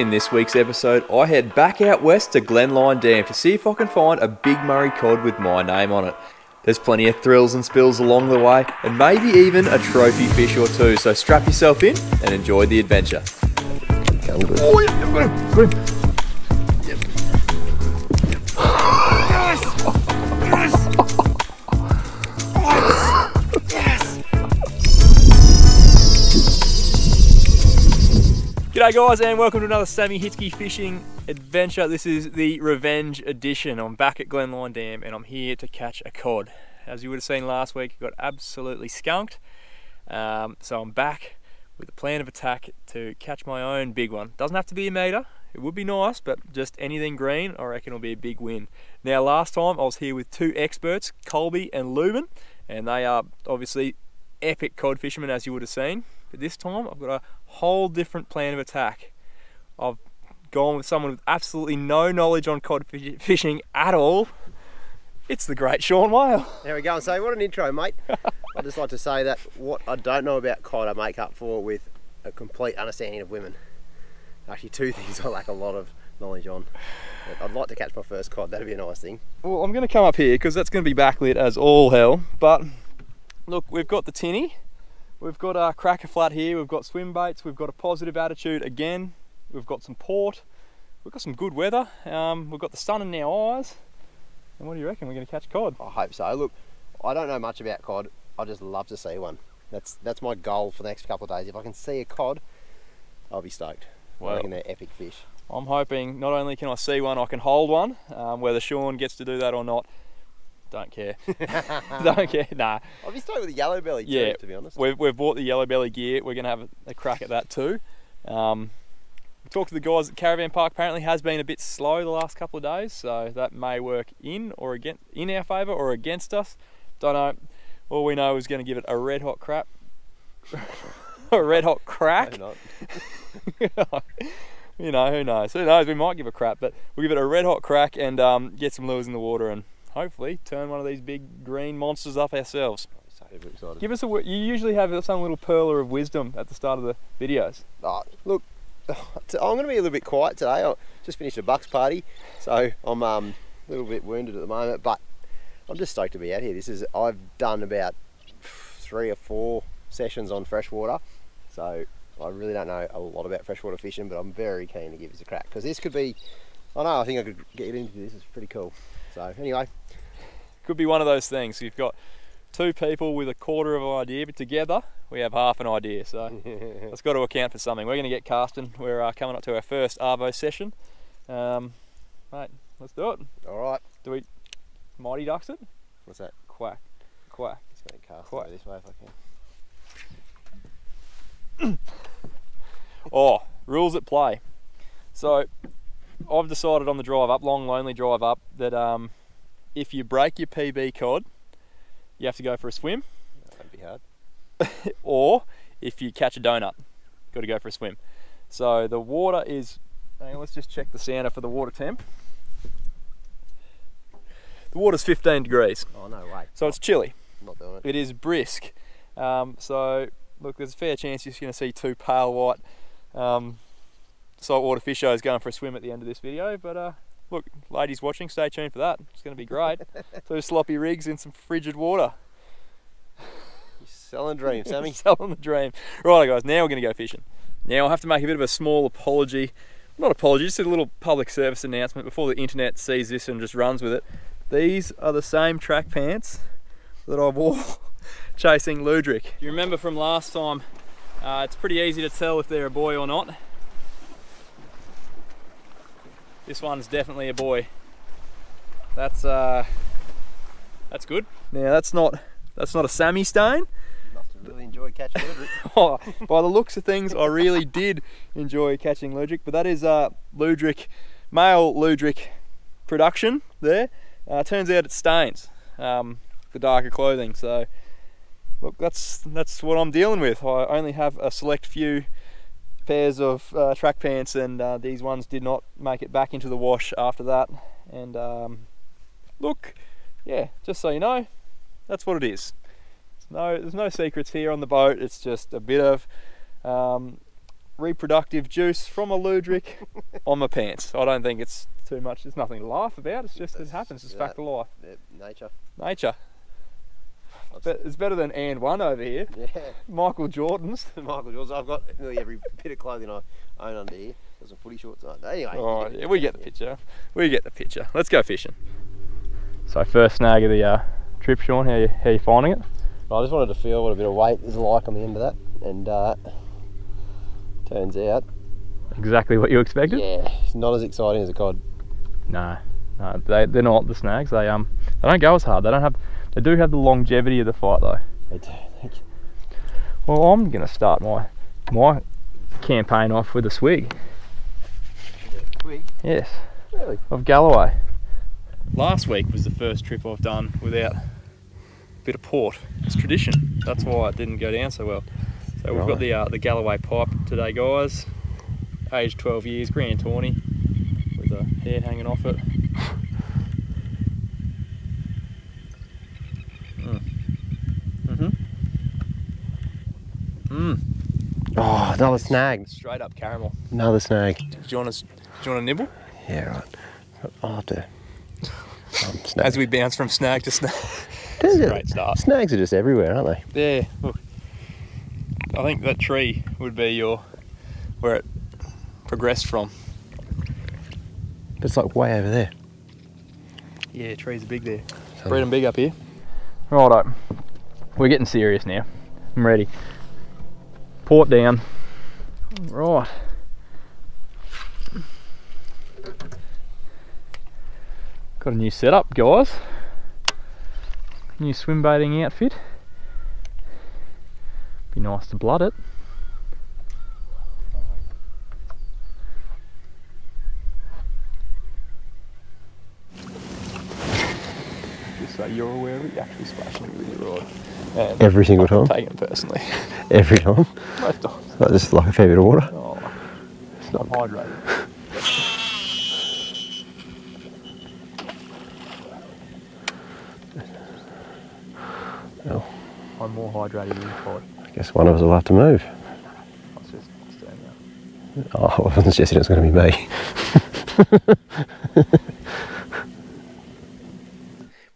In this week's episode, I head back out west to Glenlyon Dam to see if I can find a big Murray cod with my name on it. There's plenty of thrills and spills along the way, and maybe even a trophy fish or two, so strap yourself in and enjoy the adventure. Oh, yeah, I've got him, got him. G'day guys, and welcome to another Sammy Hitzke Fishing adventure. This is the revenge edition. I'm back at Glenlyon Dam and I'm here to catch a cod. As you would have seen last week, it got absolutely skunked. So I'm back with a plan of attack to catch my own big one. Doesn't have to be a metre. It would be nice, but just anything green, I reckon, will be a big win. Now, last time I was here with two experts, Colby and Lumen, and they are obviously epic cod fishermen, as you would have seen. But this time I've got a whole different plan of attack. I've gone with someone with absolutely no knowledge on cod fishing at all. It's the great Shaun Whale. There we go. And so what an intro, mate. I'd just like to say that what I don't know about cod I make up for with a complete understanding of women. Actually, two things I lack a lot of knowledge on. But I'd like to catch my first cod. That'd be a nice thing. Well, I'm going to come up here because that's going to be backlit as all hell. But look, we've got the tinny. We've got our cracker flat here, we've got swim baits, we've got a positive attitude again, we've got some port, we've got some good weather, we've got the sun in our eyes, and what do you reckon, we're going to catch cod? I hope so. Look, I don't know much about cod, I just love to see one. That's my goal for the next couple of days. If I can see a cod, I'll be stoked. Well, I reckon they're epic fish. I'm hoping not only can I see one, I can hold one, whether Shaun gets to do that or not. Don't care. Don't care, nah. I'll be starting with the yellow belly too, yeah, to be honest. We've bought the yellow belly gear. We're going to have a crack at that too. We talked to the guys at Caravan Park. Apparently has been a bit slow the last couple of days, so that may work in our favour or against us. Don't know. All we know is going to give it a red hot crap. A red hot crack. Maybe not. You know, who knows? Who knows? We might give a crap, but we'll give it a red hot crack and get some lures in the water and hopefully turn one of these big green monsters up ourselves. I'm so excited. Give us a word. You usually have some little perler of wisdom at the start of the videos. Oh, look, I'm going to be a little bit quiet today. I just finished a bucks party, so I'm a little bit wounded at the moment, but I'm just stoked to be out here. I've done about 3 or 4 sessions on freshwater, so I really don't know a lot about freshwater fishing, but I'm very keen to give this a crack, because this could be, I think I could get into this. It's pretty cool. So anyway, could be one of those things. You've got two people with a quarter of an idea, but together we have half an idea. So that's got to account for something. We're going to get casting. We're coming up to our first Arvo session. Mate, let's do it. All right. Do we mighty ducks it? What's that? Quack, quack. It's going to cast quack. Over this way if I can. Oh, rules at play. So I've decided on the drive up, long lonely drive up, that if you break your PB cod, you have to go for a swim. That'd be hard. Or if you catch a donut, got to go for a swim. So the water is, hang on, let's just check the sounder for the water temp. The water's 15 degrees. Oh no way. So it's chilly. I'm not doing it. It is brisk. So look, there's a fair chance you're just going to see two pale white saltwater fishers going for a swim at the end of this video, but look, ladies watching, stay tuned for that. It's going to be great. Two sloppy rigs in some frigid water. You're selling dreams, Sammy. Selling the dream. Right, guys, now we're going to go fishing. Now I have to make a bit of a small apology. Not apology, just a little public service announcement before the internet sees this and just runs with it. These are the same track pants that I wore chasing Ludrick. You remember from last time, it's pretty easy to tell if they're a boy or not. This one's definitely a boy. That's good. Now that's not a Sammy stone. You must have really enjoyed catching Ludrick. Oh, by the looks of things, I really did enjoy catching Ludrick. But that is Ludrick, male Ludrick production there. Turns out it stains the darker clothing. So look, that's what I'm dealing with. I only have a select few pairs of track pants, and these ones did not make it back into the wash after that. And look, yeah, just so you know, that's what it is. There's no secrets here on the boat. It's just a bit of reproductive juice from a Ludrick on my pants. I don't think it's too much. There's nothing to laugh about. It's just, it happens. It's fact of life. Nature. Nature. But it's better than and one over here. Yeah. Michael Jordan's. Michael Jordan's. I've got nearly every bit of clothing I own under here. There's some footy shorts on. Anyway. Oh, yeah, we get the picture. We get the picture. Let's go fishing. So first snag of the trip, Shaun. How you finding it? Well, I just wanted to feel what a bit of weight is like on the end of that, and turns out exactly what you expected. Yeah, it's not as exciting as a cod. No, no, they're not the snags. They don't go as hard. They don't have. They do have the longevity of the fight though. They do. Well, I'm gonna start my campaign off with a swig. Swig? Yes. Really? Of Galloway. Last week was the first trip I've done without a bit of port. It's tradition. That's why it didn't go down so well. So we've got the Galloway pipe today, guys. Aged 12 years, Grand Tawny, with the hair hanging off it. Oh, another snag. Straight up caramel. Another snag. Do you want to nibble? Yeah, right. I'll have to. As we bounce from snag to snag. It's a great start. Snags are just everywhere, aren't they? Yeah, look. I think that tree would be where it progressed from. But it's like way over there. Yeah, trees are big there. Breed them big up here. Righto. We're getting serious now. I'm ready. Port down. Right. Got a new setup, guys. New swim baiting outfit. Be nice to blood it. Just so you're aware of it, you're actually splashing with your rod. And every single time? Taking it personally. Every time? Most times. It's not just like a fair bit of water? Oh, it's not hydrated. Oh. I'm more hydrated than cod. I guess one of us will have to move. I was just standing up. Oh, I wasn't suggesting it was going to be me.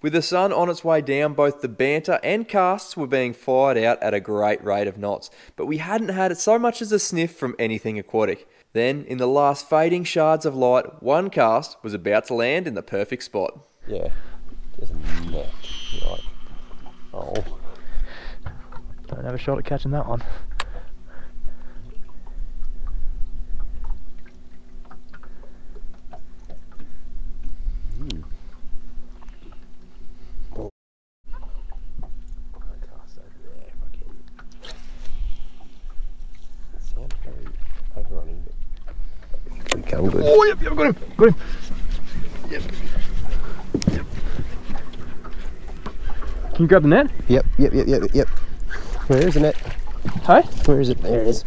With the sun on its way down, both the banter and casts were being fired out at a great rate of knots, but we hadn't had so much as a sniff from anything aquatic. Then, in the last fading shards of light, one cast was about to land in the perfect spot. Yeah, just a net. Right. Oh, don't have a shot at catching that one. Oh. Cast over there, it sounds very overrunning, but we can do it. Oh, yep, I've got him, Yep. Can you grab the net? Yep. Where is the net? Hey? Where is it? There it is.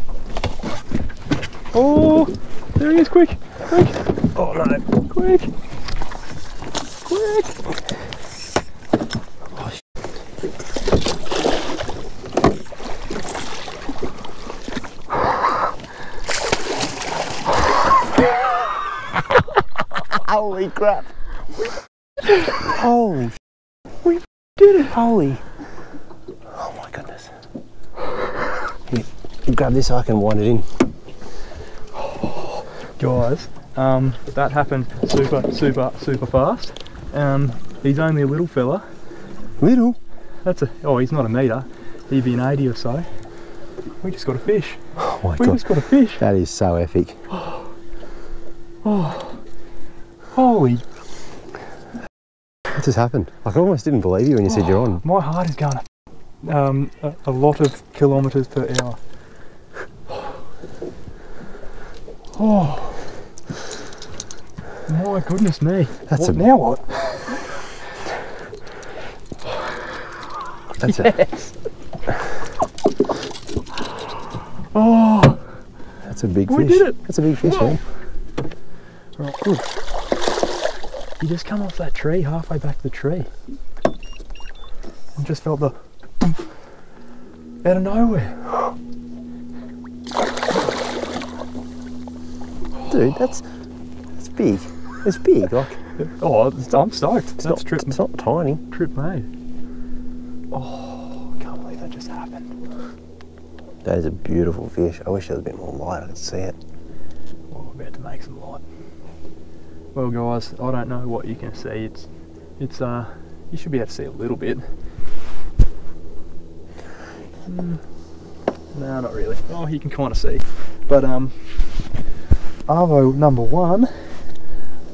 Oh, there he is, quick, quick. Oh no. Quick. Quick. Oh, holy crap. Holy shit. Did it? Holy! Oh my goodness! You grab this, I can wind it in. Oh, guys, that happened super fast. He's only a little fella. Little? That's a. Oh, he's not a metre. He'd be an 80 or so. We just got a fish. Oh my God! We just got a fish. That is so epic. Oh, oh. Holy! What has happened? Like, I almost didn't believe you when you said you're on. My heart is going a lot of kilometres per hour. Oh, my goodness me. That's now what? That's it. Oh, that's a big fish. We did it. That's a big fish, man. Right, good. You just come off that tree, halfway back the tree. I just felt the out of nowhere. dude. That's big. It's big. Like, oh, I'm stoked. It's not tiny. Trip made. Oh, I can't believe that just happened. That is a beautiful fish. I wish there was a bit more light. I could see it. Well, we're about to make some light. Well, guys, I don't know what you can see. It's you should be able to see a little bit. No, not really. Oh, you can kind of see. But Arvo number one,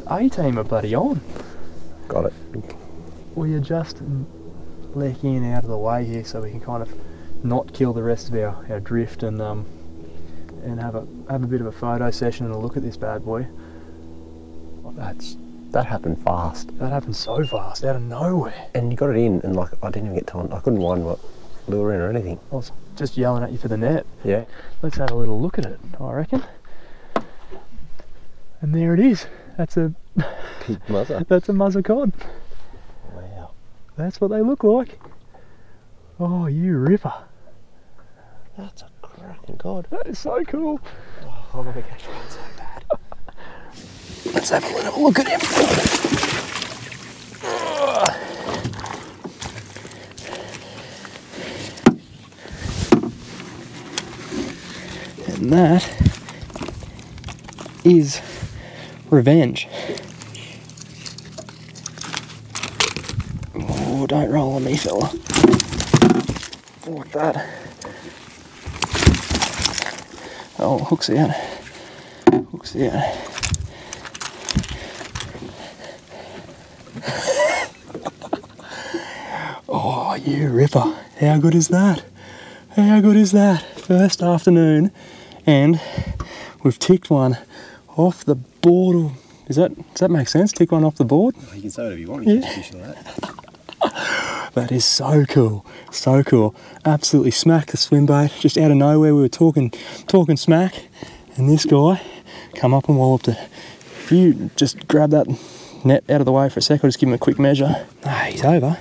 A-teamer bloody on. Got it. We are just lecking in out of the way here so we can kind of not kill the rest of our drift and have a bit of a photo session and a look at this bad boy. That happened fast. That happened so fast, out of nowhere. And you got it in, and like I didn't even get time. I couldn't wind what lure in or anything. I was just yelling at you for the net. Yeah. Let's have a little look at it, I reckon. And there it is. That's a big muzzer. That's a muzzer cod. Wow. That's what they look like. Oh, you ripper. That's a cracking cod. That is so cool. Oh, I'm gonna catch one so bad. Let's have a little look at him. Oh. And that is revenge. Oh, don't roll on me, fella. Like that. Oh, hook's out. Hook's out. Oh, you ripper. How good is that? How good is that? First afternoon and we've ticked one off the board. Does that make sense? Tick one off the board? Well, you can say whatever you want, you can fish like that. That is so cool. So cool. Absolutely smacked the swim bait. Just out of nowhere we were talking smack and this guy come up and walloped it. If you just grab that net out of the way for a sec, I'll just give him a quick measure. Ah, he's over.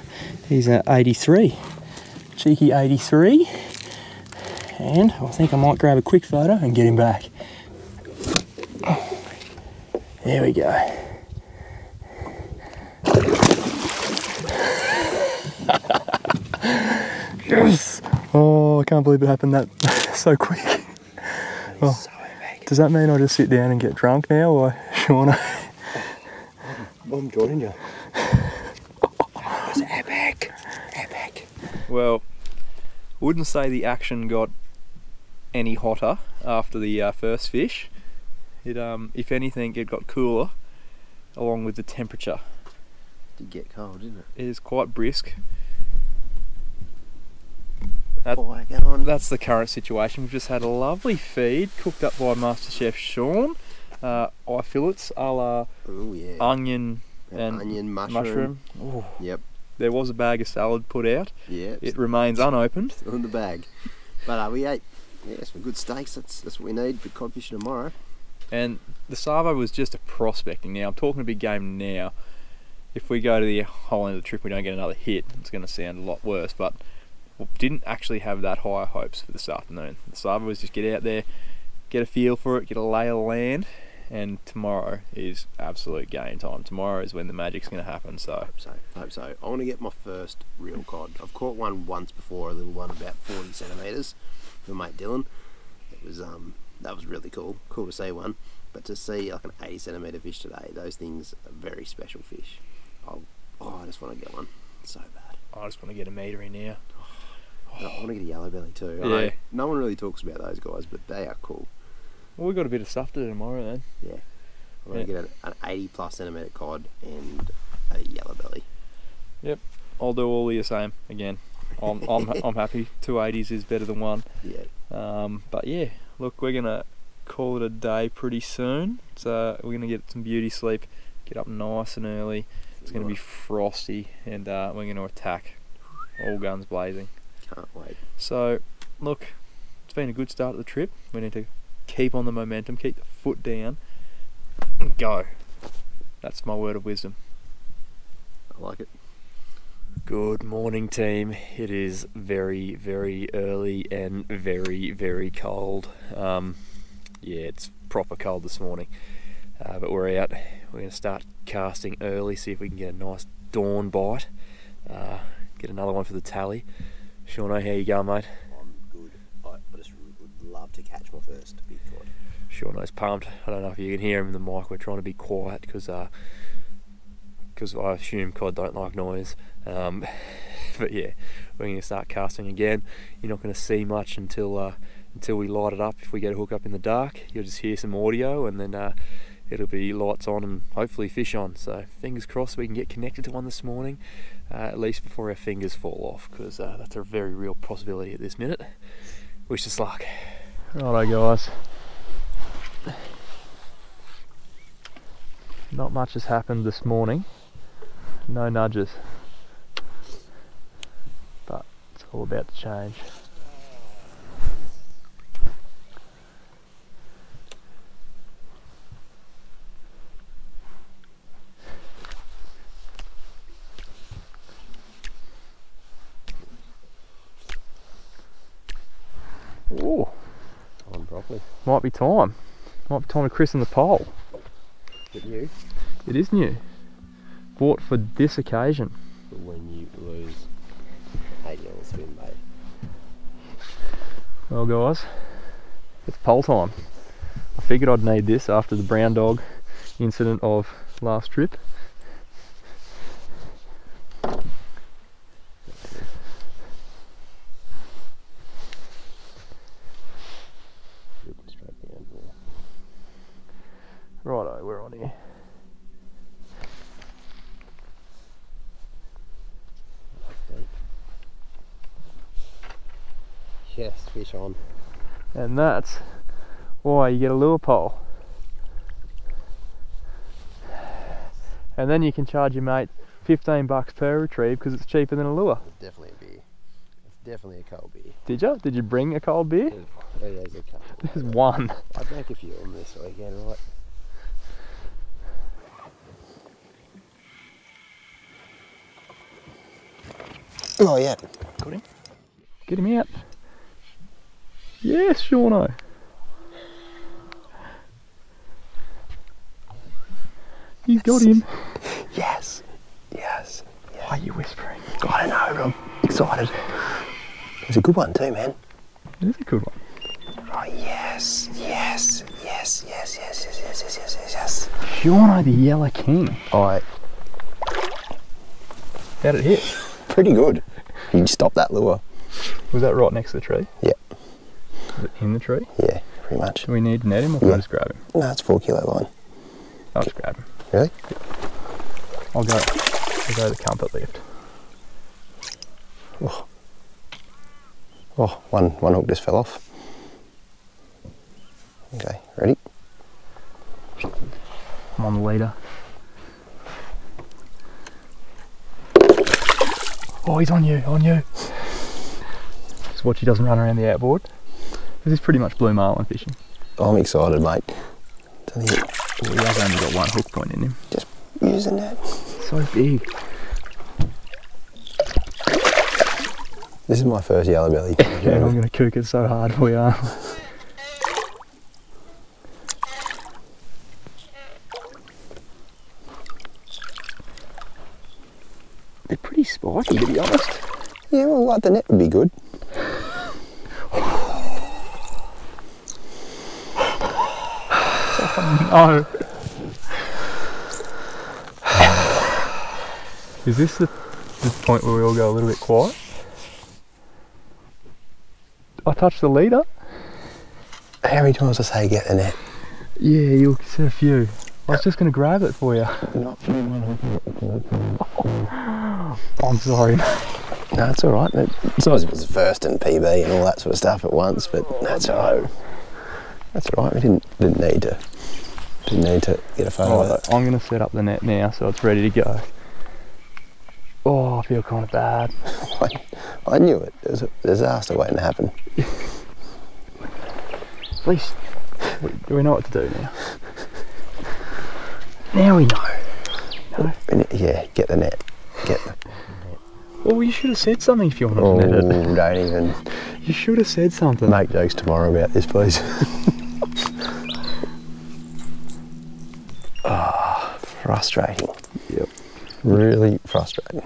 He's at 83. Cheeky 83. And I think I might grab a quick photo and get him back. There we go. Yes! Oh, I can't believe it happened that so quick. That is so epic. Does that mean I just sit down and get drunk now, or Shauna? I'm joining you. That was epic. Epic. Well, wouldn't say the action got any hotter after the first fish. It if anything, it got cooler along with the temperature. It did get cold, didn't it? It is quite brisk. That's the current situation. We've just had a lovely feed cooked up by Master Chef Shaun. Eye fillets a la onion and mushroom. Yep. There was a bag of salad put out. Yeah, it remains unopened. Still in the bag. But we ate some good steaks. That's what we need for cod fishing tomorrow. And the Savo was just a prospecting. Now I'm talking a big game now. If we go to the whole end of the trip, we don't get another hit. It's going to sound a lot worse. But we didn't actually have that high hopes for this afternoon. The Savo was just get out there, get a feel for it, get a lay of land, and tomorrow is absolute game time. Tomorrow is when the magic's going to happen. So I hope so. I want to get my first real cod. I've caught one once before, a little one about 40 centimeters, with my mate Dylan. It was that was really cool. Cool to see one, but to see like an 80 centimeter fish today, those things are very special fish. I just want to get one so bad. I just want to get a meter in here. Oh. I want to get a yellow belly too. Yeah. No one really talks about those guys, but they are cool. Well, we've got a bit of stuff to do tomorrow then. Yeah. I'm going to get an 80 plus centimetre cod and a yellow belly. Yep. I'll do all the same again. I'm happy. 280s is better than one. Yeah. But yeah, look, we're going to call it a day pretty soon. So we're going to get some beauty sleep, get up nice and early. It's going to be frosty and we're going to attack. All guns blazing. Can't wait. So, look, it's been a good start to the trip. We need to keep on the momentum, keep the foot down, and go. That's my word of wisdom. I like it. Good morning, team. It is very, very early and very, very cold. yeah, it's proper cold this morning, but we're out. We're going to start casting early, see if we can get a nice dawn bite, get another one for the tally. Shaun, how you going, mate? I'm good. I just would love to catch my first big cod. Shauno's pumped. I don't know if you can hear him in the mic. We're trying to be quiet because I assume cod don't like noise. But yeah, we're going to start casting again. You're not going to see much until we light it up. If we get a hook up in the dark, you'll just hear some audio, and then it'll be lights on and hopefully fish on. So fingers crossed we can get connected to one this morning, at least before our fingers fall off, because that's a very real possibility at this minute. Wish us luck. Righto guys, not much has happened this morning, no nudges, but it's all about to change. Ooh. Time properly. Might be time. Might be time to christen the pole. Is it new? It is new. Bought for this occasion. When you lose $80 on the swim, mate. Well guys, it's pole time. I figured I'd need this after the brown dog incident of last trip. Righto, we're on here. Yes, fish on. And that's why you get a lure pole. And then you can charge your mate $15 per retrieve because it's cheaper than a lure. It's definitely a beer. It's definitely a cold beer. Did you? Did you bring a cold beer? There's a couple. There's one. I drank a few of them this weekend, right? Oh yeah, got him. Get him out. Yes, Shauno. You got him. Yes, yes, yes. Why are you whispering? I don't know, I'm excited. It's a good one too, man. It is a good one. Oh yes, yes, yes, yes, yes, yes, yes, yes, yes, yes, yes. Shauno the Yellow King. Alright. How'd it hit? Pretty good. You can stop that lure. Was that right next to the tree? Yeah. Was it in the tree? Yeah, pretty much. Do we need to net him or can I just grab him? No, it's 4 kilo line. I'll just grab him. Really? Yeah. I'll go to the comfort lift. Oh. Oh, one hook just fell off. Okay, ready? I'm on the leader. Oh, he's on you, on you. Just watch he doesn't run around the outboard. This is pretty much blue marlin fishing. I'm excited, mate. He has only got one hook point in him. Just using that. So big. This is my first yellow belly. Yeah, I'm going to cook it so hard for you. They're pretty spiky, to be honest. Yeah, well, like the net would be good. Oh no! Is this the point where we all go a little bit quiet? I touched the leader. How many times I say get the net? Yeah, you'll see a few. I was just going to grab it for you. Oh, I'm sorry. No, it's all right. It's always it was first and PB and all that sort of stuff at once, but that's all right. That's all right. We didn't need to get a photo of it. I'm going to set up the net now, so it's ready to go. Oh, I feel kind of bad. I knew it. It was a disaster waiting to happen. At least we know what to do now. Now we know. No? Yeah, get the net. Get the net. Well, you should have said something if you wanted to net it. Don't even. You should have said something. Make jokes tomorrow about this, please. Oh, frustrating. Yep. Really frustrating.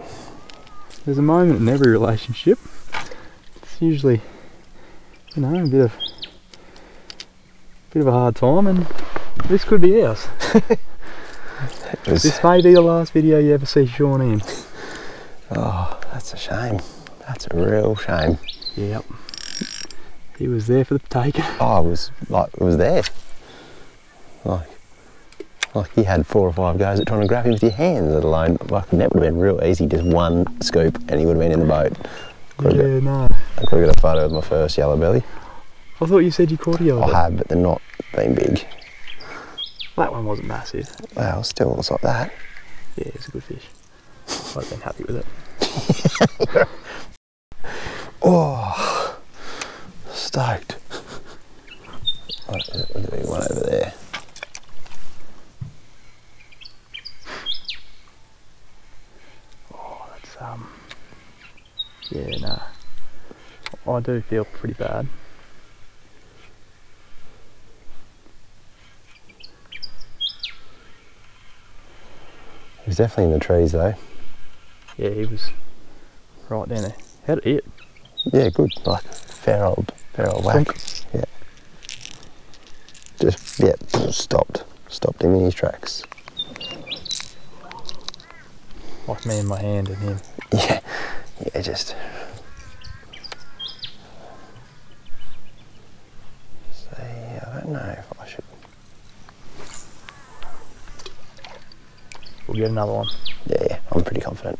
There's a moment in every relationship. It's usually, you know, a bit of a hard time, and this could be ours. This may be the last video you ever see Shaun in. Oh, that's a shame. That's a real shame. Yep. He was there for the taking. Oh, I was there. Like you had 4 or 5 goes at trying to grab him with your hands, let alone, like, that would have been real easy, just one scoop and he would have been in the boat. I could have got a photo of my first yellow belly. I thought you said you caught a yellow belly. I have, but they're not being big. That one wasn't massive. Well, still, it was like that. Yeah, it's a good fish. I've been happy with it. Oh, stoked. There's a big one over there. Oh, that's, yeah, no. I do feel pretty bad. He was definitely in the trees though. Yeah, he was right down there. How did it hit? Yeah, good. Like fair old whack. Yeah. Just, yeah, stopped. Stopped him in his tracks. Like me and my hand and him. Yeah. Yeah, just. See, I don't know if I should. We'll get another one. Yeah, I'm pretty confident.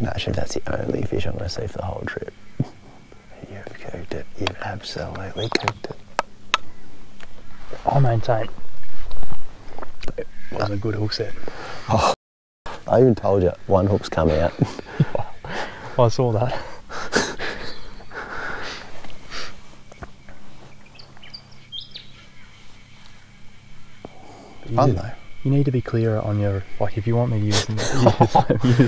Imagine if that's the only fish I'm going to see for the whole trip. You've cooked it. You've absolutely cooked it. I maintain it was a good hook set. Oh, I even told you, one hook's come out. I saw that. Fun though. You need to be clearer on your, like, if you want me to use them, use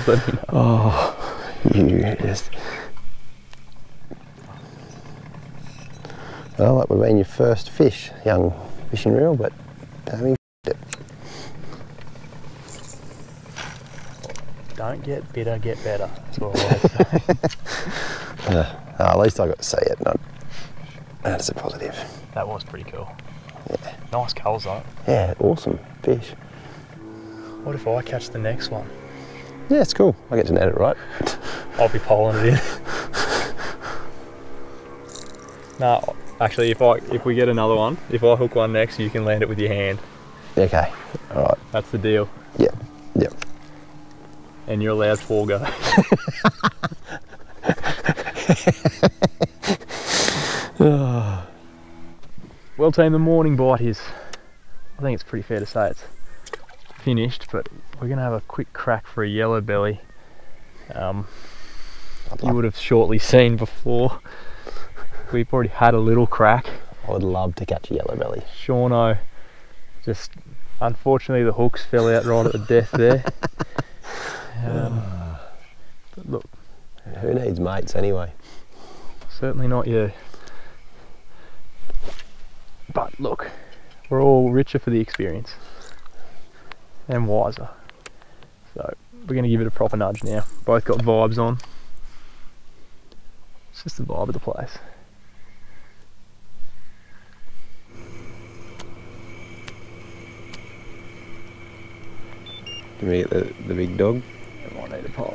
them. Oh, you just. Well, that would have been your first fish, young fishing reel, but Sammy it. Don't get bitter, get better. That's what I always say. At least I got to see it. Not. That's a positive. That was pretty cool. Yeah. Nice culls though. Yeah, awesome fish. What if I catch the next one? Yeah, it's cool. I get to net it, right? I'll be polling it in. No, actually, if we get another one, if I hook one next, you can land it with your hand. Okay, all right. That's the deal. Yep, yep. And you're allowed 4 go. Oh. Well team, the morning bite is, I think it's pretty fair to say it's finished, but we're going to have a quick crack for a yellow belly. You would have shortly seen before, we've already had a little crack. I would love to catch a yellow belly. Shauno, just unfortunately the hooks fell out right at the death there. But look. Who needs mates anyway? Certainly not you. But look, we're all richer for the experience and wiser. So we're going to give it a proper nudge now. Both got vibes on. It's just the vibe of the place. Did we get the big dog? I might need a pole.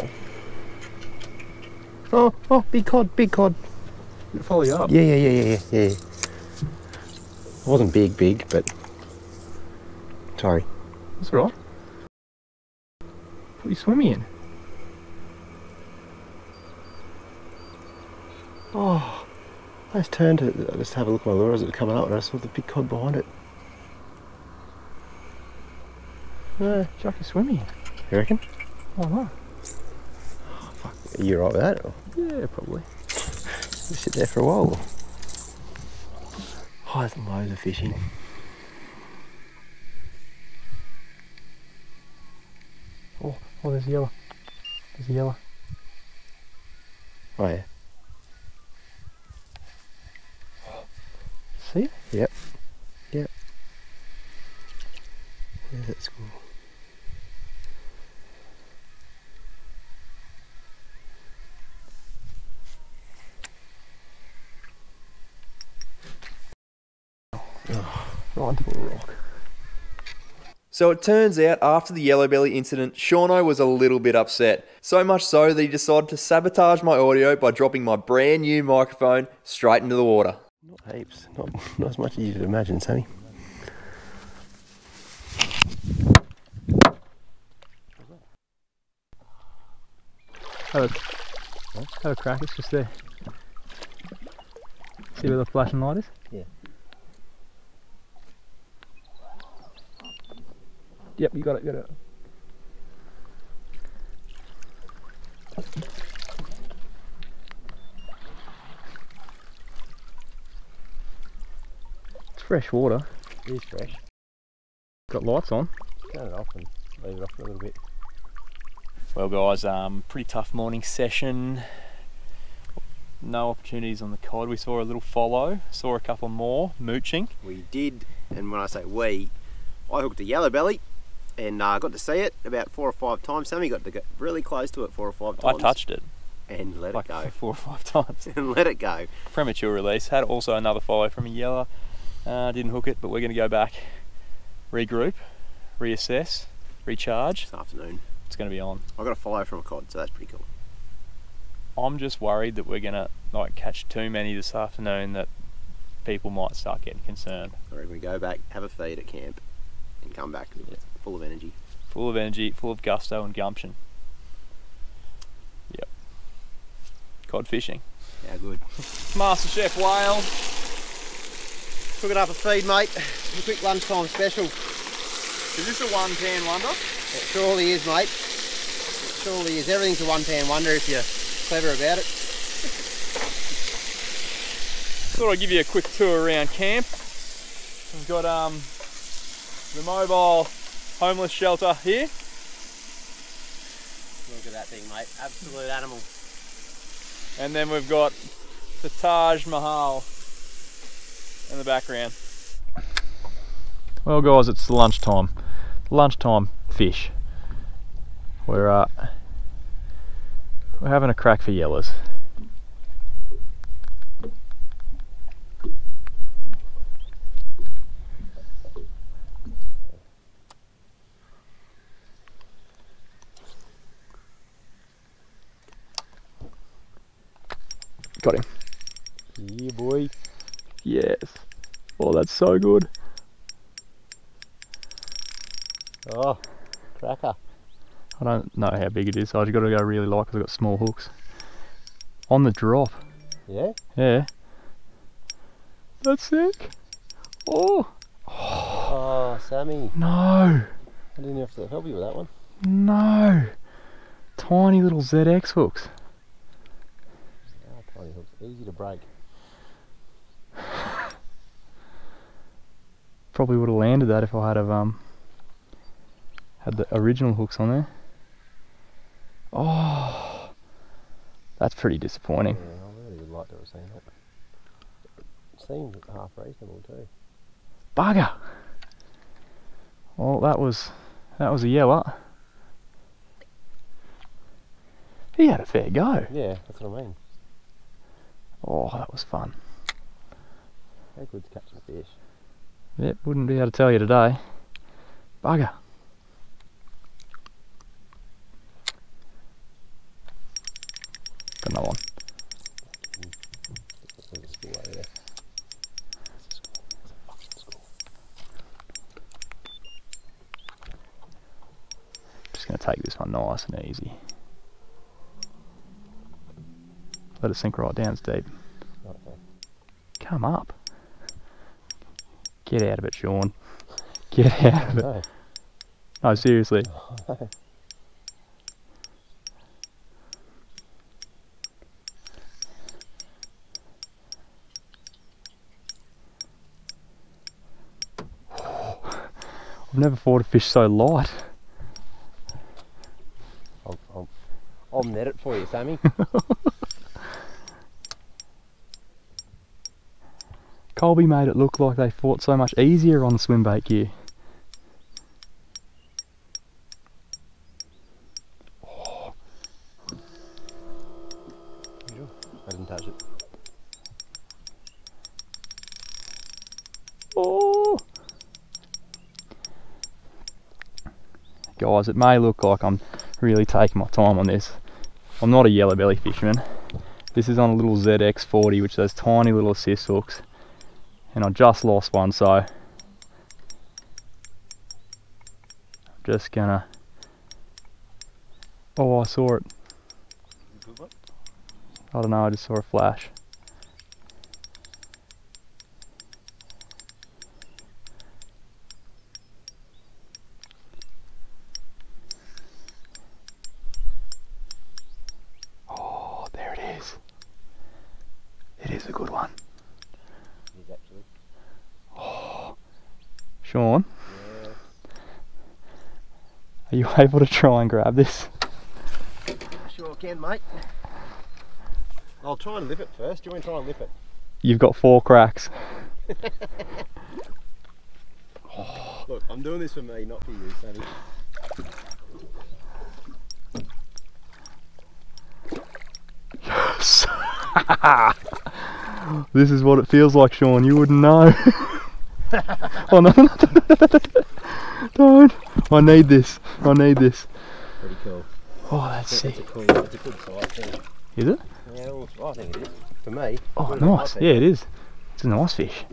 Oh, big cod, big cod. Did it follow you up? Yeah. It wasn't big, but sorry. That's all right. Put your swimmy in. Oh, I just turned to just have a look at my lure as it was coming up, and I saw the big cod behind it. Chuck your swimmy in. You reckon? Oh no. Oh, fuck. Are you right with that? Or? Yeah, probably. Just sit there for a while. Oh, there's loads of fish in it. Oh, there's a yellow. There's a yellow. Oh yeah. See? Yep. Yep. Where's that school? Oh, onto a rock. So it turns out after the yellow belly incident, Shauno was a little bit upset. So much so that he decided to sabotage my audio by dropping my brand new microphone straight into the water. Not heaps, not as much as you'd imagine, Sammy. Have a crack, it's just there. See where the flashing light is? Yeah. Yep, you got it, It's fresh water. It is fresh. Got lights on. Turn it off and leave it off a little bit. Well guys, pretty tough morning session. No opportunities on the cod. We saw a little follow, saw a couple more mooching. We did, and when I say we, I hooked a yellow belly. And I got to see it about 4 or 5 times. Sammy got to get really close to it 4 or 5 times. I touched it. And let it go. 4 or 5 times. And let it go. Premature release. Had also another follow from a yellow. Didn't hook it, but we're going to go back, regroup, reassess, recharge. This afternoon. It's going to be on. I got a follow from a cod, so that's pretty cool. I'm just worried that we're going to catch too many this afternoon that people might start getting concerned. I reckon we go back, have a feed at camp, and come back. Yeah. Full of energy. Full of energy, full of gusto and gumption. Yep. Cod fishing. Yeah, good. Master Chef Whale. Cooking up a feed, mate. A quick lunchtime special. Is this a one-pan wonder? It surely is, mate. It surely is. Everything's a one-pan wonder if you're clever about it. Thought I'd give you a quick tour around camp. We've got the mobile homeless shelter here. Look at that thing, mate. Absolute animal. And then we've got the Taj Mahal in the background. Well guys, it's lunchtime. Lunchtime fish. We're having a crack for yellows. Got him. Yeah, boy. Yes. Oh, that's so good. Oh, cracker. I don't know how big it is, so I've got to go really light because I've got small hooks. On the drop. Yeah? Yeah. That's sick. Oh. Oh, Sammy. No. I didn't have to help you with that one. No. Tiny little ZX hooks. Easy to break. Probably would have landed that if I had have, had the original hooks on there. Oh, that's pretty disappointing. Yeah, I really would like to have seen that. It seemed half reasonable too. Bugger! Well, that was a yeller. He had a fair go. Yeah, that's what I mean. Oh, that was fun. How good's catching fish? Yep, wouldn't be able to tell you today. Bugger. Got another one. There's a school over there. There's a fucking school. Just going to take this one nice and easy. Let it sink right down, it's deep. Okay. Come up. Get out of it, Shaun. Get out of it. No, no, seriously. No. I've never fought a fish so light. I'll net it for you, Sammy. Colby made it look like they fought so much easier on swimbait gear. Oh. I didn't touch it. Oh. Guys, it may look like I'm really taking my time on this. I'm not a yellow belly fisherman. This is on a little Zx 40, which has tiny little assist hooks, and I just lost one, so I'm just gonna... Oh, I saw it. I don't know, I just saw a flash. Shaun, yeah. Are you able to try and grab this? Sure can, mate. I'll try and lip it first. Do you want to try and lip it? You've got 4 cracks. Oh. Look, I'm doing this for me, not for you, Sammy. Yes! This is what it feels like, Shaun. You wouldn't know. Oh no, don't! I need this. I need this. Pretty cool. Oh, that's sick. That's a good size thing. Is it? Yeah, well, I think it is. For me. Oh, nice. Yeah, it is. It's a nice fish.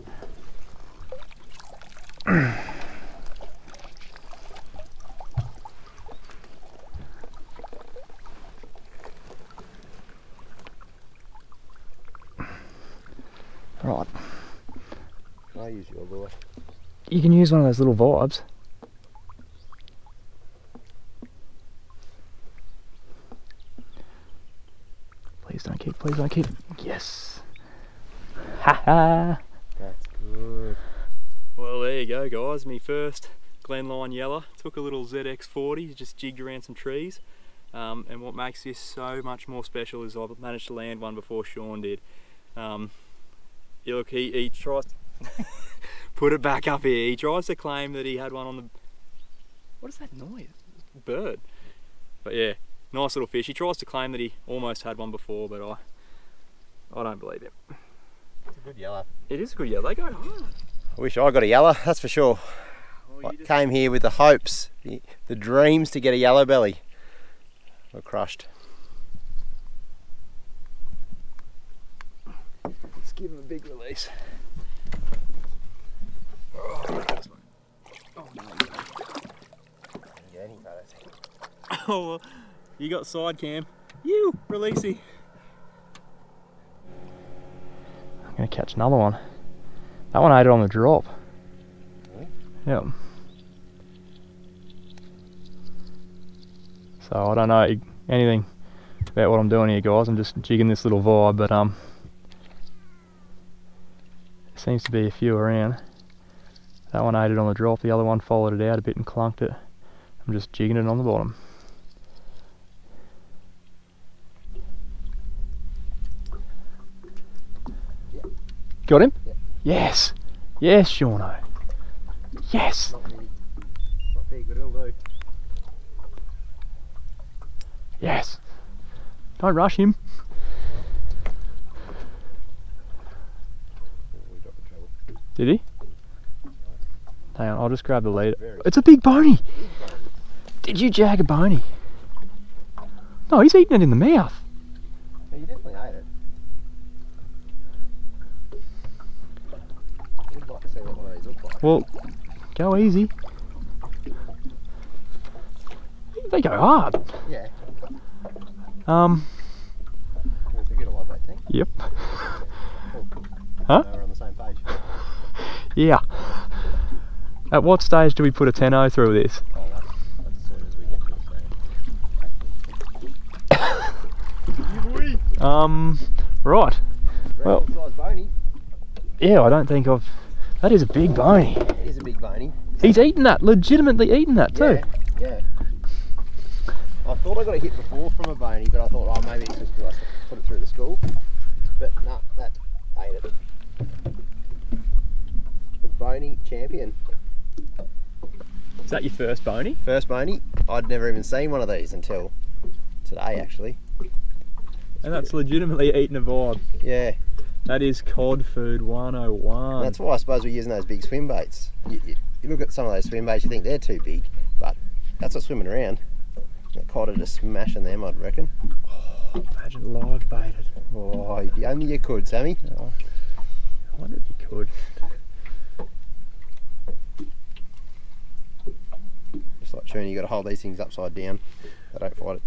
Right. I use your lure. You can use one of those little vibes. Please don't kick, please don't kick. Yes! Ha ha! That's good. Well, there you go, guys. Me first Glenlyon Yeller. Took a little Zx 40, just jigged around some trees. And what makes this so much more special is I've managed to land one before Shaun did. Yeah, look, he tries. Put it back up here. He tries to claim that he had one on the... What is that noise? Bird. But yeah, nice little fish. He tries to claim that he almost had one before, but I don't believe him. It's a good yellow. It is a good yellow. They go hard. I wish I got a yellow, that's for sure. Well, I came here with the hopes, the dreams to get a yellow belly. I crushed. Let's give him a big release. Oh, no. Oh, you got side cam. You releasey. I'm gonna catch another one. That one ate it on the drop. Really? Yep. So I don't know anything about what I'm doing here, guys. I'm just jigging this little vibe, but there seems to be a few around. That one ate it on the drop, the other one followed it out a bit and clunked it. I'm just jigging it on the bottom. Yeah. Got him? Yeah. Yes! Yes, Shauno! Yes! Not big, but it'll do. Yes! Don't rush him. Did he? Hang on, I'll just grab the leader. It's a big boney! Did you jag a boney? No, he's eating it in the mouth. Yeah, you definitely ate it. We'd like to see what one of these look like. Well, go easy. They go hard. Yeah. It's a good alive, I think. Yep. Cool. Huh? We're on the same page. Yeah. At what stage do we put a 10-0 through this? Oh, that's as soon as we get to the stage. Right. Well, yeah, I don't think I've... That is a big boney. It is a big boney. He's eaten that, legitimately eaten that too. Yeah, yeah. I thought I got a hit before from a boney, but I thought, oh, maybe it's just because I put it through the school. But no, that ate it. Boney champion. Is that your first boney? First boney. I'd never even seen one of these until today, actually. And that's legitimately eating a vibe. Yeah. That is cod food 101. That's why I suppose we're using those big swim baits. You look at some of those swim baits, you think they're too big, but that's what's swimming around. The cod are just smashing them, I'd reckon. Oh, imagine live baited. Oh, if only you could, Sammy. Oh, I wonder if you could. Just like tuning, you got to hold these things upside down. They don't fight it.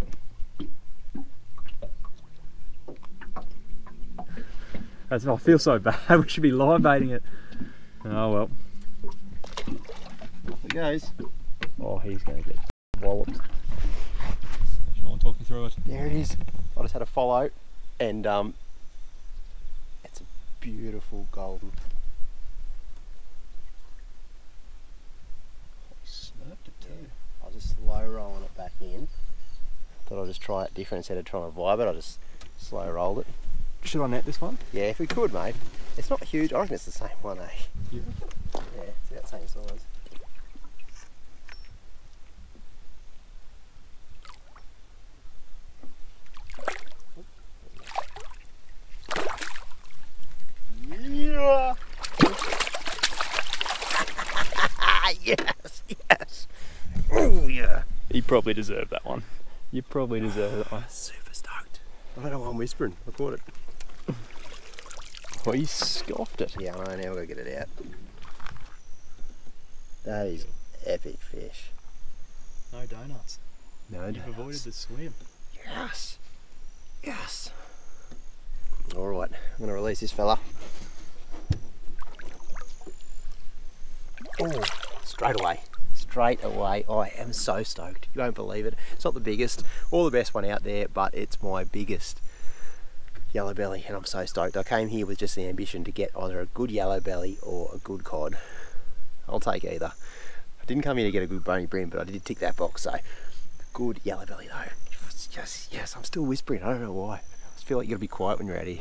That's, I feel so bad. We should be live baiting it. Oh well. Off it goes. Oh, he's going to get walloped. Shaun, talk me through it. There it is. I just had a follow, and it's a beautiful golden. I snurped it too. I was just slow rolling it back in. Thought I'd just try it different instead of trying to vibe it. I just slow rolled it. Should I net this one? Yeah, if we could, mate. It's not huge. I reckon it's the same one, eh? Yeah. Yeah, it's about the same size. Yeah. Yes, yes. Oh yeah. You probably deserve that one. You probably deserve that one. Super stoked. I don't know why I'm whispering. I caught it. Oh, you scoffed it. Yeah, I know, now we've got to get it out. That is epic fish. No donuts. No donuts. You've avoided the swim. Yes. Yes. Alright, I'm going to release this fella. Oh, straight away. Straight away. I am so stoked. You won't believe it. It's not the biggest or the best one out there, but it's my biggest yellow belly, and I'm so stoked. I came here with just the ambition to get either a good yellow belly or a good cod. I'll take either. I didn't come here to get a good bony brim, but I did tick that box, so good yellow belly though. Yes, yes, I'm still whispering, I don't know why. I just feel like you gotta be quiet when you're out here.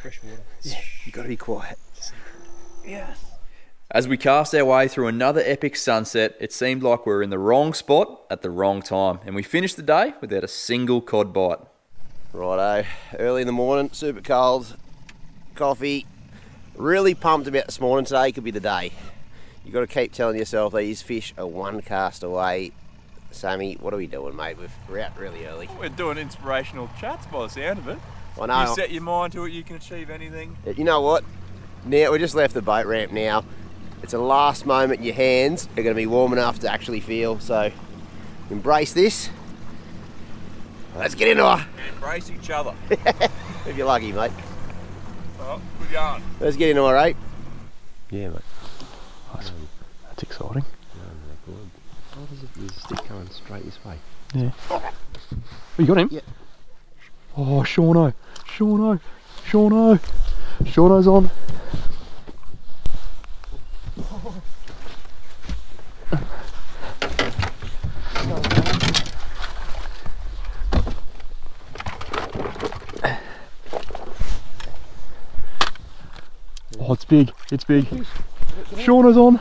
Fresh water. Yeah, you gotta be quiet. Yes. As we cast our way through another epic sunset, it seemed like we were in the wrong spot at the wrong time, and we finished the day without a single cod bite. Righto, early in the morning, super cold, coffee. Really pumped about this morning. Today could be the day. You've got to keep telling yourself these fish are one cast away. Sammy, what are we doing, mate? We're out really early. We're doing inspirational chats by the sound of it. I know. You set your mind to it, you can achieve anything. You know what? Now, we just left the boat ramp now. It's a last moment, your hands are going to be warm enough to actually feel, so embrace this. Let's get into it. Embrace each other. If you're lucky, mate. Oh, good yarn. Let's get into it, right? Yeah, mate. That's exciting. Oh, there's a stick coming straight this way. Yeah. Oh, you got him? Yeah. Oh, Shauno. Shauno. Shauno. Shauno's on. Oh. Oh, it's big, it's big. Shauna's on.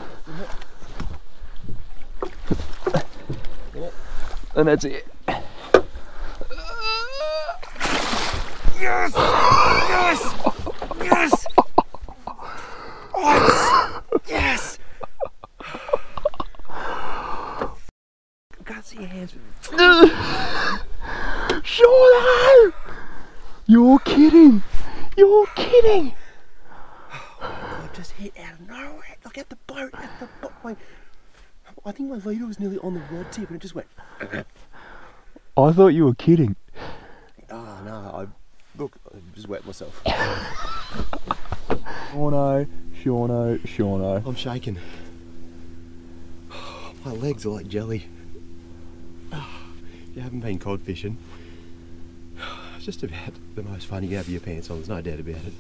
And that's it. Yes! Yes! Yes! Oh, yes! I can't see your hands. Shaun! You're kidding! You're kidding! Just hit out of nowhere. Look at the boat, at the boat. I think my leader was nearly on the rod tip and it just went. I thought you were kidding. Oh no, I just wet myself. Shauno, Shauno, Shauno. I'm shaking. My legs are like jelly. If you haven't been cod fishing, it's just about the most fun you can have your pants on, there's no doubt about it.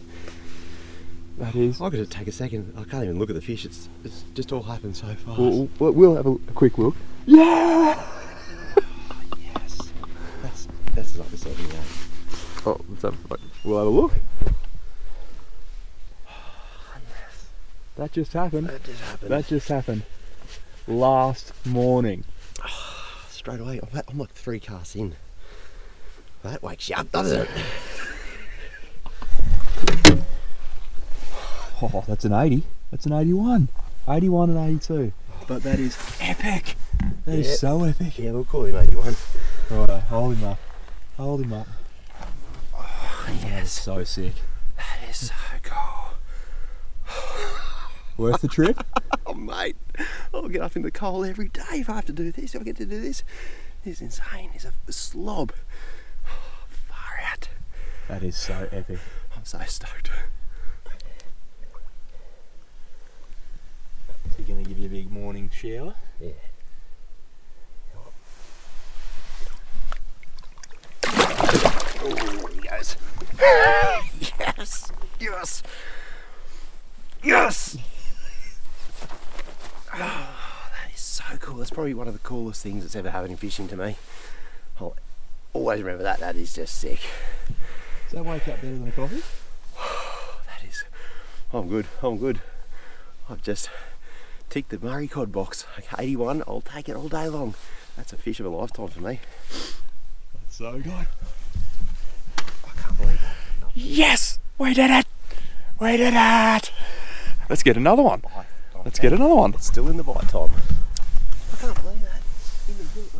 That is. I could just take a second. I can't even look at the fish. It's just all happened so fast. We'll have a quick look. Yeah. Yes. That's like the second one. Oh, let's have. We'll have a look. Oh, yes. That just happened. That just happened. That just happened. Last morning. Oh, straight away. I'm like 3 casts in. That wakes you up, doesn't it? Oh, that's an 80. That's an 81. 81 and 82. But that is epic. That is so epic. Yeah, we'll call him 81. Righto, hold him up. Hold him up. Oh, yes. That is so sick. That is so cool. Worth the trip? Oh, mate. I'll get up in the coal every day if I have to do this. If I get to do this. This is insane. It's a slob. Oh, far out. That is so epic. I'm so stoked. So you're going to give you a big morning shower? Yeah. Oh, he goes. Yes! Yes! Yes! Oh, that is so cool. That's probably one of the coolest things that's ever happened in fishing to me. I'll always remember that. That is just sick. Does that wake up better than a coffee? That is... I'm good. I'm good. I've just ticked the Murray Cod box. Okay, 81, I'll take it all day long. That's a fish of a lifetime for me. That's so good. I can't believe that. Yes! We did it! We did it! Let's get another one. Let's get another one. It's still in the bite time. I can't believe that.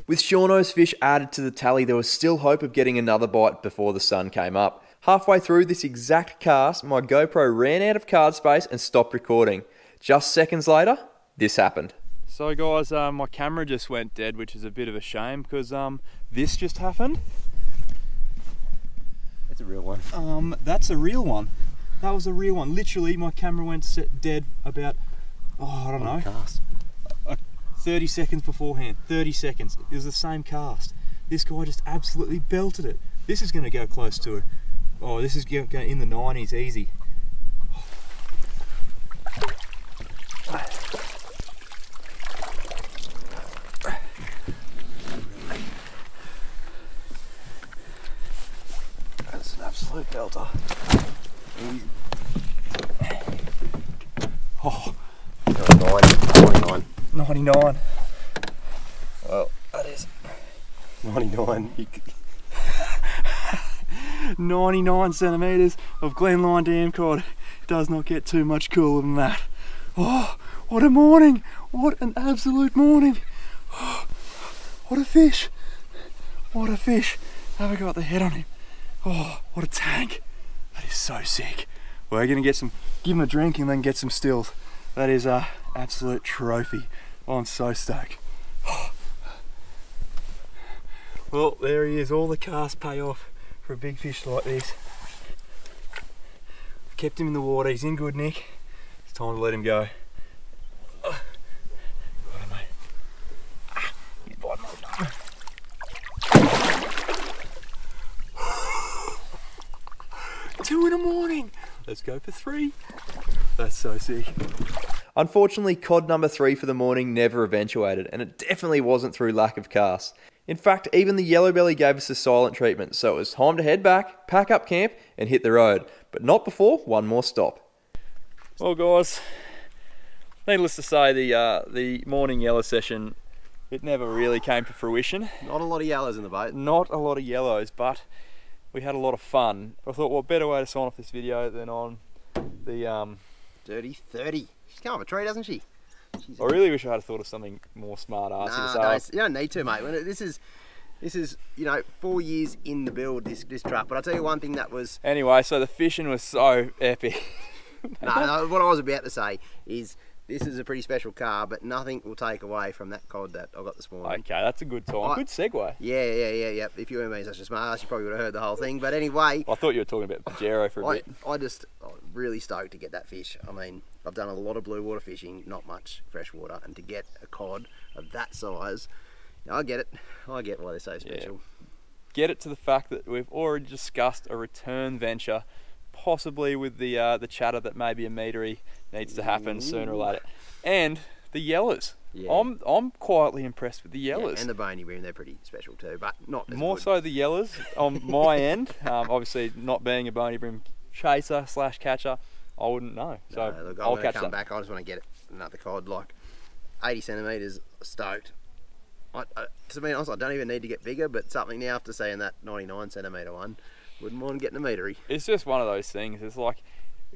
With Shauno's fish added to the tally, there was still hope of getting another bite before the sun came up. Halfway through this exact cast, my GoPro ran out of card space and stopped recording. Just seconds later, this happened. So guys, my camera just went dead, which is a bit of a shame because this just happened. That's a real one. That's a real one. That was a real one. Literally, my camera went dead about, oh, I don't know, cast. 30 seconds beforehand. 30 seconds. It was the same cast. This guy just absolutely belted it. This is going to go close to it. Oh, this is going in the 90s easy. That's an absolute belter. Oh, 99, 99. Well, that is 99. 99 centimetres of Glenlyon Dam cod. Does not get too much cooler than that. Oh, what a morning! What an absolute morning! Oh, what a fish! What a fish! Have I got the head on him? Oh, what a tank! That is so sick. We're gonna get some, give him a drink and then get some stills. That is an absolute trophy. Oh, I'm so stoked. Oh. Well, there he is. All the casts pay off for a big fish like this. I've kept him in the water, he's in good nick. It's time to let him go. Oh, mate. Ah, he's biting my nose. Two in the morning. Let's go for 3. That's so sick. Unfortunately, cod number 3 for the morning never eventuated, and it definitely wasn't through lack of casts. In fact, even the yellow belly gave us a silent treatment, so it was time to head back, pack up camp, and hit the road, but not before one more stop. Well, guys, needless to say, the morning yellow session, it never really came to fruition. Not a lot of yellows in the boat. Not a lot of yellows, but we had a lot of fun. I thought, what better way to sign off this video than on the dirty 30. She's come up a tree, doesn't she? She's I really wish I had thought of something more smart ass. No, you don't need to, mate. This is, you know, 4 years in the build, this trap. But I'll tell you one thing that was... Anyway, so the fishing was so epic. No, what I was about to say is this is a pretty special car, but nothing will take away from that cod that I got this morning. Okay, that's a good time. Good segue. Yeah. If you weren't being such a smart ass, you probably would have heard the whole thing. But anyway... I thought you were talking about Pajero for a bit. I'm really stoked to get that fish. I mean, I've done a lot of blue water fishing, not much freshwater. And to get a cod of that size, you know, I get it. I get why they're so special. Yeah. Get it to the fact that we've already discussed a return venture, possibly with the chatter that maybe a meatery needs to happen sooner or later, and the yellers. Yeah. I'm quietly impressed with the yellers. Yeah, and the bony rim, they're pretty special too, but not as more good. So the yellers on my end. Obviously, not being a bony rim chaser / catcher, I wouldn't know. So no, look, I'll catch that. Back. I just want to get another cod, like 80 centimeters stoked. To be honest, I don't even need to get bigger, but something now after saying that 99 centimeter one, wouldn't mind getting a metery. It's just one of those things. It's like,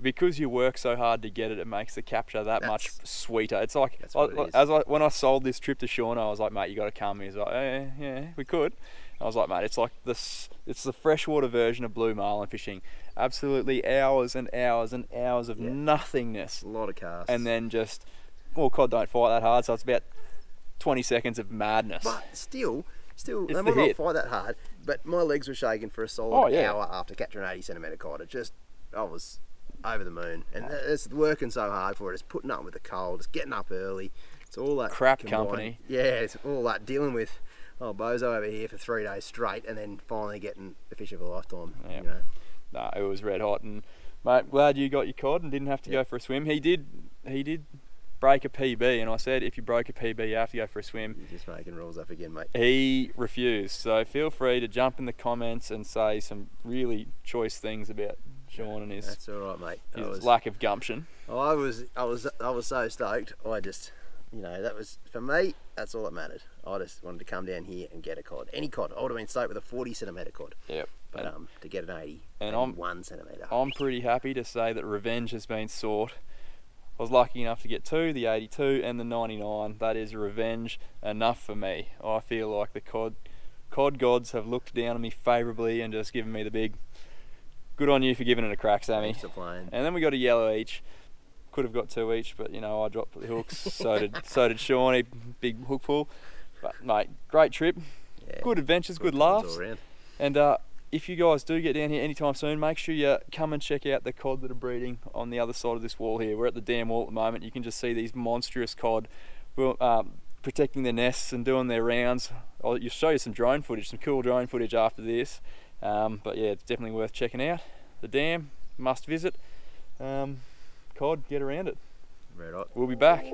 because you work so hard to get it, it makes the capture that much sweeter. It's like, when I sold this trip to Shaun, I was like, mate, you got to come. He's like, yeah, we could. I was like, mate, it's like this. It's the freshwater version of blue marlin fishing. Absolutely hours and hours and hours of nothingness. A lot of casts. And then just, well, cod don't fight that hard, so it's about 20 seconds of madness. But still, they might not fight that hard, but my legs were shaking for a solid hour after catching an 80 centimetre cod. It just, I was over the moon. And it's working so hard for it. It's putting up with the cold. It's getting up early. It's all that crap company. Yeah, it's all that dealing with bozo over here for 3 days straight and then finally getting the fish of a lifetime. Yeah. You know? Nah, it was red hot. And mate, glad you got your cod and didn't have to go for a swim. He did break a PB, and I said, if you broke a PB, you have to go for a swim. You're just making rules up again, mate. He refused. So feel free to jump in the comments and say some really choice things about Shaun and his. That's all right, mate. His lack of gumption. I was so stoked. I just, you know, that was for me. That's all that mattered. I just wanted to come down here and get a cod, any cod. I would have been stoked with a 40 centimetre cod. Yep. But to get an 80 and I'm 1 centimetre. I'm pretty happy to say that revenge has been sought. I was lucky enough to get two, the 82 and the 99. That is revenge enough for me. I feel like the cod gods have looked down on me favourably and just given me the big, good on you for giving it a crack, Sammy. And then we got a yellow each. Could have got two each, but you know, I dropped the hooks. so did Shaun, a big hook pull. But mate, great trip. Yeah, good adventures, good laughs. And if you guys do get down here anytime soon, make sure you come and check out the cod that are breeding on the other side of this wall here. We're at the dam wall at the moment. You can just see these monstrous cod protecting their nests and doing their rounds. I'll show you some drone footage, some cool drone footage after this. But yeah, it's definitely worth checking out. The dam, must visit. Cod, get around it. Right on. We'll be back.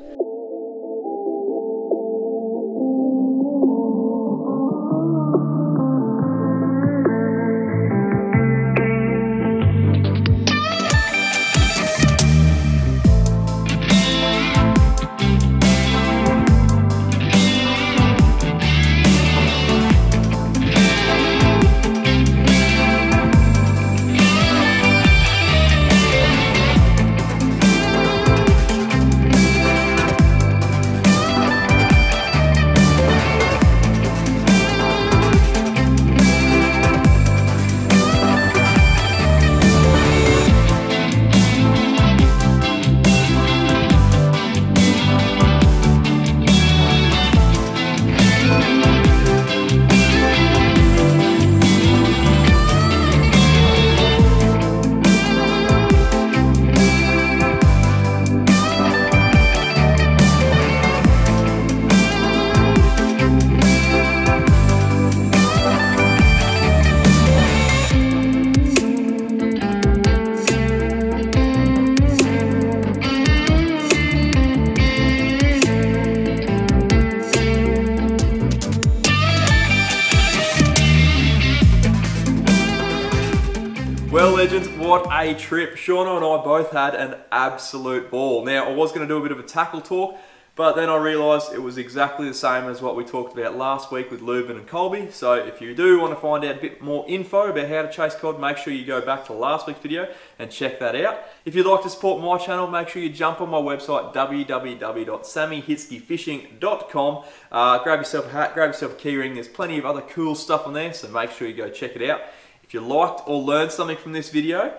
What a trip. Shaun and I both had an absolute ball. Now, I was going to do a bit of a tackle talk, but then I realised it was exactly the same as what we talked about last week with Lumen and Colby. So if you do want to find out a bit more info about how to chase cod, make sure you go back to last week's video and check that out. If you'd like to support my channel, make sure you jump on my website, www.sammyhitzkefishing.com. Grab yourself a hat, grab yourself a keyring. There's plenty of other cool stuff on there, so make sure you go check it out. If you liked or learned something from this video,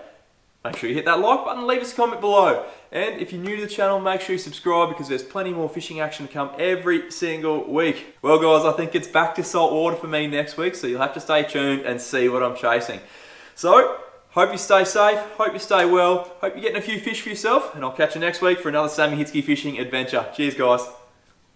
make sure you hit that like button, leave us a comment below. And if you're new to the channel, make sure you subscribe because there's plenty more fishing action to come every single week. Well guys, I think it's back to salt water for me next week, so you'll have to stay tuned and see what I'm chasing. So, hope you stay safe, hope you stay well, hope you're getting a few fish for yourself, and I'll catch you next week for another Sammy Hitzke Fishing adventure. Cheers guys.